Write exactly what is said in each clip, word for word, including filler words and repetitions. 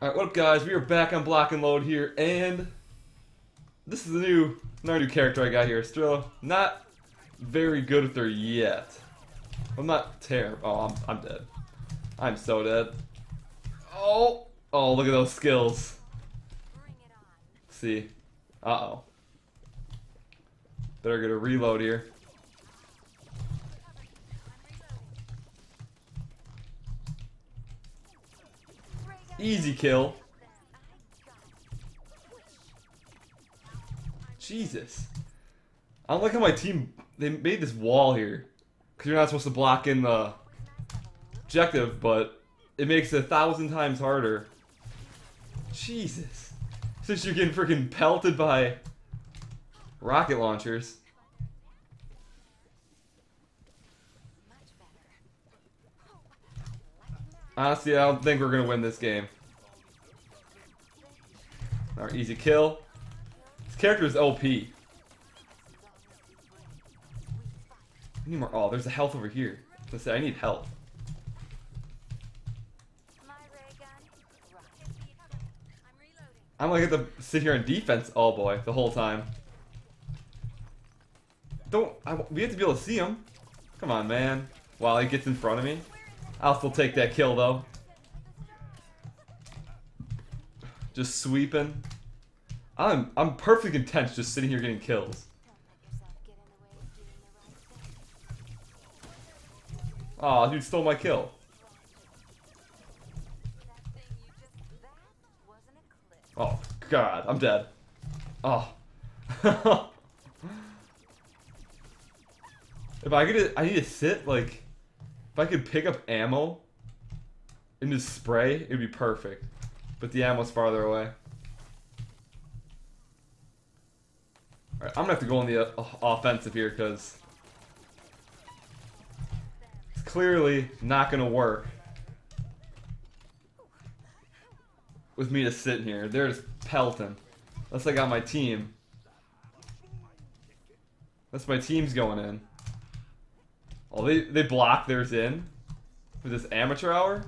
Alright, what up guys, we are back on Block N Load here, and this is the new, another new character I got here. Still not very good with her yet. I'm not terrible. Oh, I'm, I'm dead. I'm so dead. Oh, oh, look at those skills. Let's see. Uh-oh. Better get a reload here. Easy kill. Jesus. I don't like how my team, they made this wall here. Because you're not supposed to block in the objective, but it makes it a thousand times harder. Jesus. Since you're getting freaking pelted by rocket launchers. Honestly, I don't think we're going to win this game. Our easy kill. This character is O P. We need more. Oh, there's a health over here. Let's say I need health. I'm going to have to sit here on defense, oh boy, the whole time. Don't. I, we have to be able to see him. Come on, man. Wow, he gets in front of me. I'll still take that kill though. Just sweeping. I'm I'm perfectly content just sitting here getting kills. Aw, dude stole my kill. Oh god, I'm dead. Oh. If I could, I need to sit like. If I could pick up ammo and just spray, it'd be perfect. But the ammo's farther away. Alright, I'm gonna have to go on the uh, offensive here because it's clearly not gonna work with me just sitting here. They're just pelting. Unless I got my team. Unless my team's going in. Oh, they, they block theirs in with this amateur hour?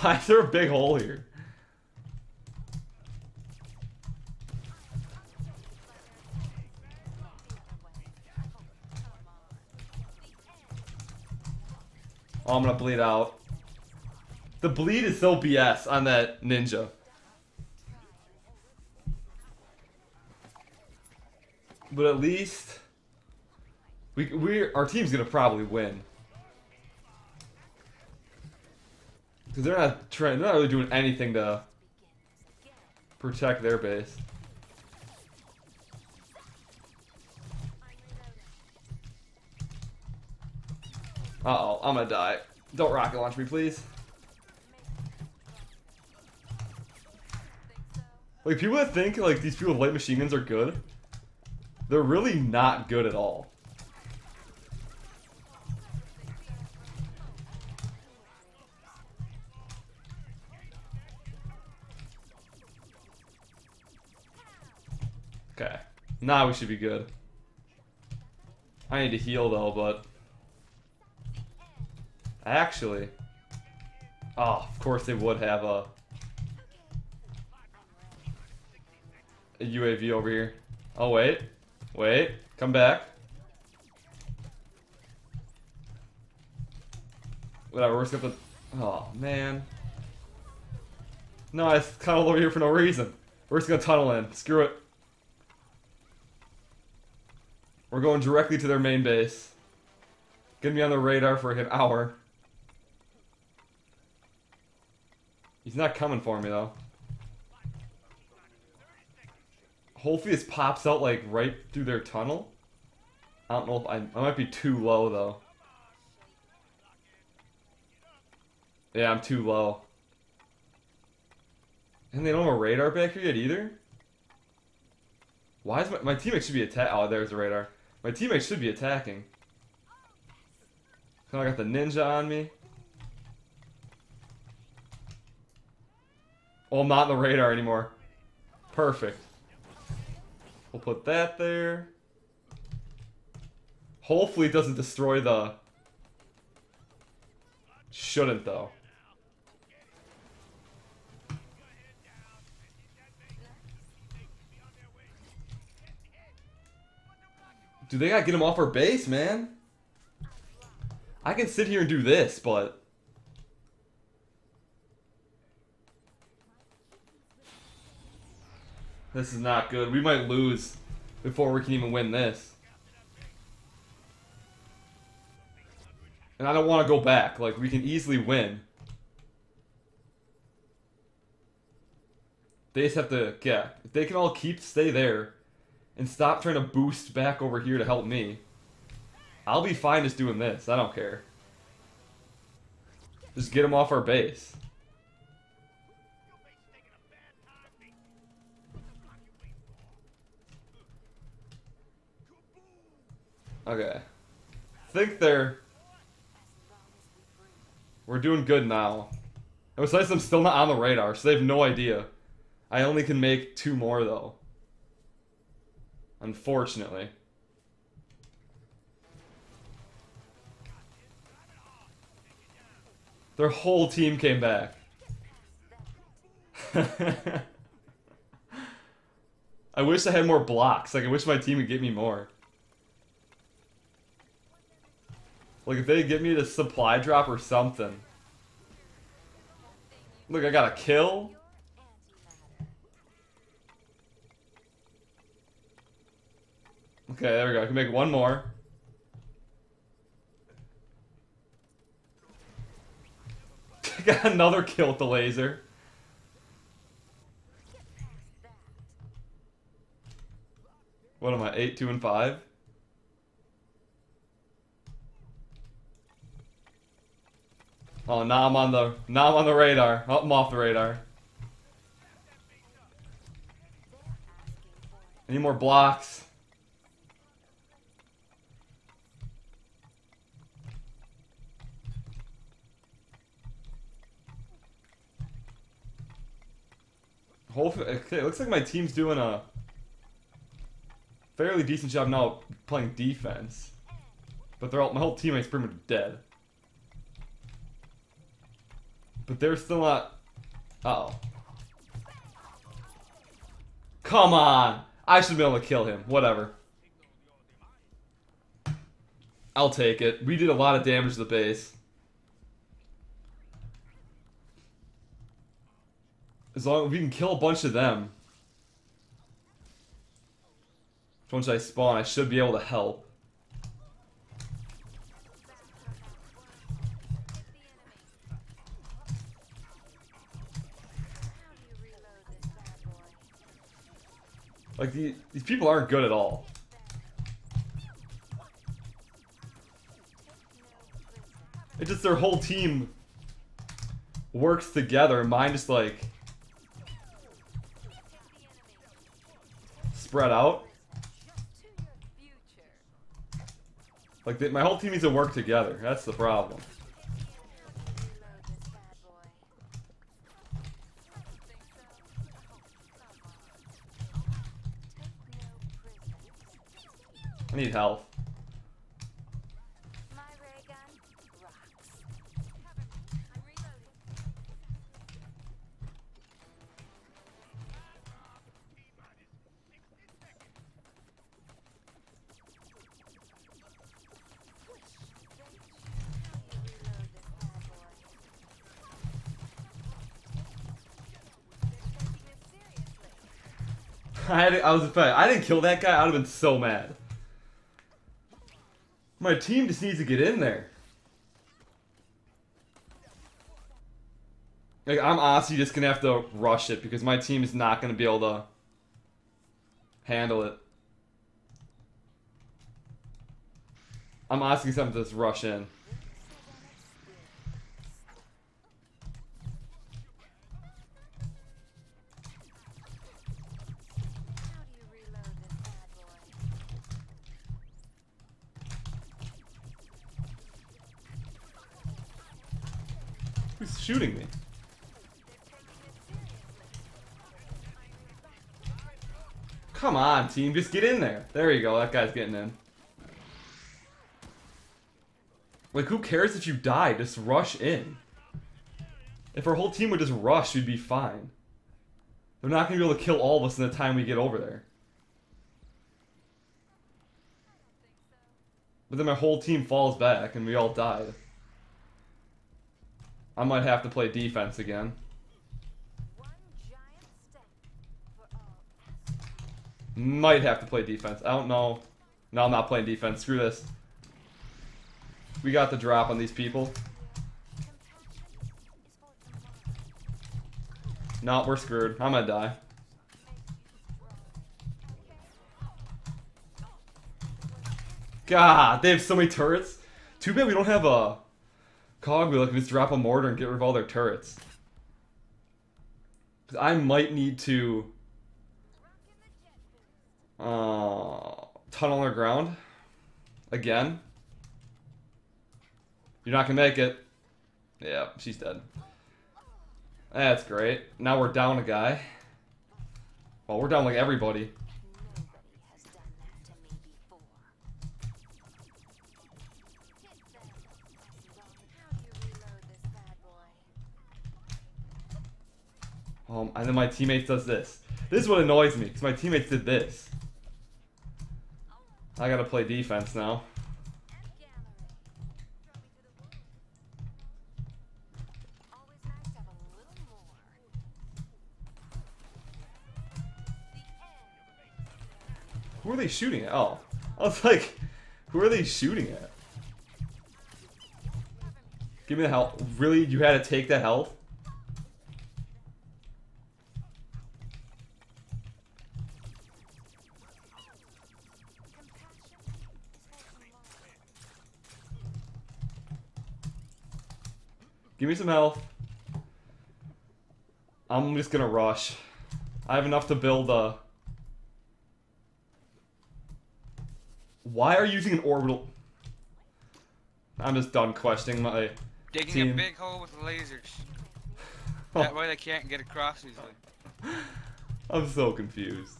Why is there a big hole here? Oh, I'm gonna bleed out. The bleed is so B S on that ninja. But at least we we our team's gonna probably win because they're not trying. They're not really doing anything to protect their base. Uh-oh, I'm gonna die. Don't rocket launch me, please. Like, people that think, like, these people with light machine guns are good, they're really not good at all. Okay. Nah, we should be good. I need to heal, though, but... Actually, oh, of course they would have a, a U A V over here. Oh, wait, wait, come back. Whatever, we're just gonna, oh man. No, I just tunneled over here for no reason. We're just gonna tunnel in, screw it. We're going directly to their main base. Gonna be on the radar for an hour. He's not coming for me, though. Hopefully this pops out, like, right through their tunnel. I don't know if I... I might be too low, though. Yeah, I'm too low. And they don't have a radar back here yet, either? Why is my... My teammate should be attack... Oh, there's a radar. My teammate should be attacking. So I got the ninja on me. Oh, I'm not in the radar anymore. Perfect. We'll put that there. Hopefully it doesn't destroy the... Shouldn't, though. Dude, they gotta get him off our base, man. I can sit here and do this, but... This is not good. We might lose before we can even win this. And I don't want to go back. Like, we can easily win. They just have to, yeah. If they can all keep, stay there. And stop trying to boost back over here to help me. I'll be fine just doing this. I don't care. Just get them off our base. Okay. I think they're... We're doing good now. And besides, I'm still not on the radar, so they have no idea. I only can make two more, though. Unfortunately. Their whole team came back. I wish I had more blocks. Like, I wish my team would get me more. Like, if they get me the supply drop or something. Look, I got a kill. Okay, there we go. I can make one more. I got another kill with the laser. What am I, eight, two, and five? Oh, now I'm on the now I'm on the radar. Oh, I'm off the radar. Any more blocks? Hopefully, okay. It looks like my team's doing a fairly decent job now playing defense, but they're all, my whole teammate's pretty much dead. But they're still not... Uh-oh. Come on! I should be able to kill him. Whatever. I'll take it. We did a lot of damage to the base. As long as we can kill a bunch of them. Which one should I spawn? I should be able to help. Like, the, these people aren't good at all. It's just their whole team works together, and mine just, like, spread out. Like, they, my whole team needs to work together. That's the problem. I need health. My ray gun rocks. I'm reloading. I had, I was I didn't kill that guy. I'd have been so mad. My team just needs to get in there. Like, I'm honestly just gonna have to rush it because my team is not gonna be able to handle it. I'm asking something to just rush in. Shooting me. Come on, team. Just get in there. There you go. That guy's getting in. Like, who cares if you die? Just rush in. If our whole team would just rush, we'd be fine. They're not going to be able to kill all of us in the time we get over there. But then my whole team falls back and we all died. I might have to play defense again. Might have to play defense. I don't know. No, I'm not playing defense. Screw this. We got the drop on these people. No, we're screwed. I'm gonna die. God, they have so many turrets. Too bad we don't have a cogwheel that can just drop a mortar and get rid of all their turrets. Because I might need to Uh, tunnel underground again. You're not gonna make it. Yeah, she's dead. That's great. Now we're down a guy. Well, we're down like everybody. Um, and then my teammates does this. This is what annoys me because my teammates did this. I gotta play defense now. Who are they shooting at? Oh, I was like, who are they shooting at? Give me the health. Really? You had to take that health? Give me some health. I'm just gonna rush. I have enough to build a... Why are you using an orbital? I'm just done questioning my Digging team. A big hole with lasers. That way they can't get across easily. I'm so confused.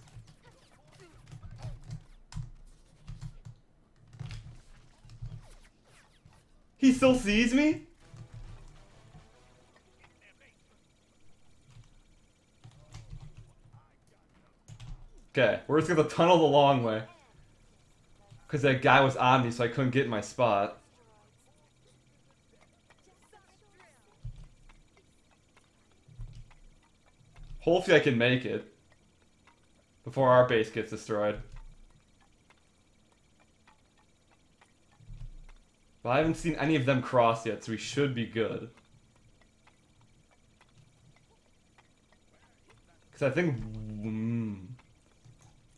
He still sees me? Okay, we're just gonna tunnel the long way. Because that guy was on me, so I couldn't get in my spot. Hopefully I can make it before our base gets destroyed. But I haven't seen any of them cross yet, so we should be good. Because I think... Mm,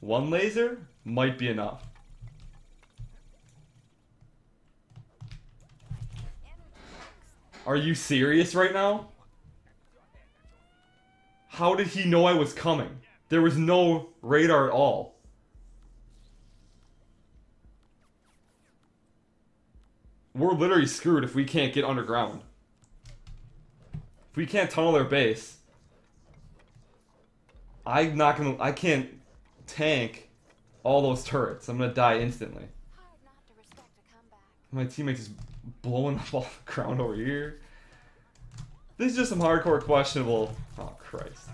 one laser might be enough. Are you serious right now? How did he know I was coming? There was no radar at all. We're literally screwed if we can't get underground. If we can't tunnel their base, I'm not gonna, I can't tank all those turrets. I'm gonna die instantly. My teammates is blowing up all the ground over here. This is just some hardcore questionable. Oh Christ.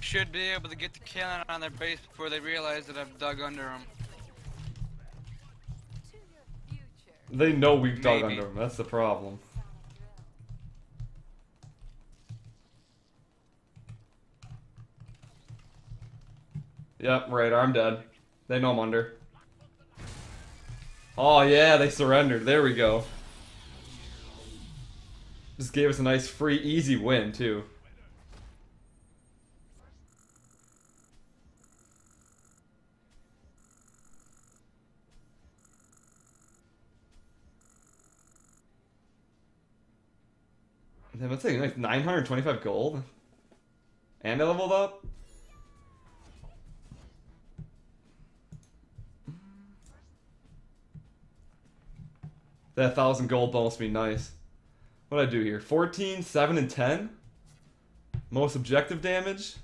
Should be able to get the cannon on their base before they realize that I've dug under them. They know we've dug Maybe. under them. That's the problem. Yep, radar. I'm dead. They know I'm under. Oh yeah, they surrendered. There we go. Just gave us a nice, free, easy win too. That's like nine hundred twenty-five gold. And I leveled up. That thousand gold bonus would be nice. What'd I do here? fourteen, seven, and ten? Most objective damage?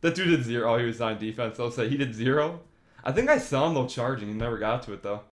That dude did zero. Oh, he was on defense. I'll say he did zero. I think I saw him though charging. He never got to it though.